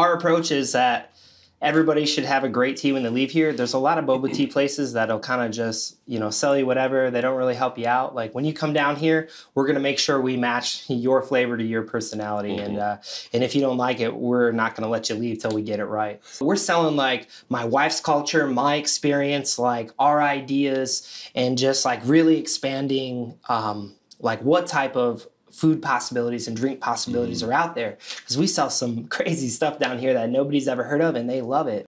our approach is that everybody should have a great tea when they leave here. There's a lot of boba tea places that'll kind of just, you know, sell you whatever. They don't really help you out. Like when you come down here, we're going to make sure we match your flavor to your personality. Mm-hmm. And if you don't like it, we're not going to let you leave till we get it right. So we're selling like my wife's culture, my experience, like our ideas, and just like really expanding like what type of food possibilities and drink possibilities are out there, because we sell some crazy stuff down here that nobody's ever heard of and they love it.